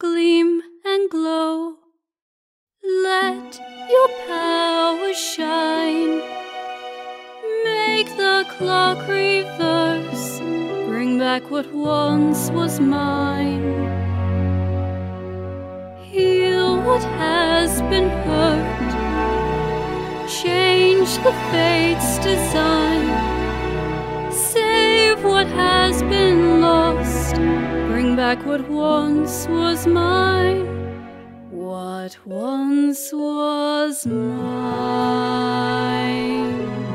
gleam and glow. Let your power shine. Make the clock reverse. Bring back what once was mine. Heal what has been hurt. Change the fate's design. Save what has been lost. Bring back what once was mine. What once was mine.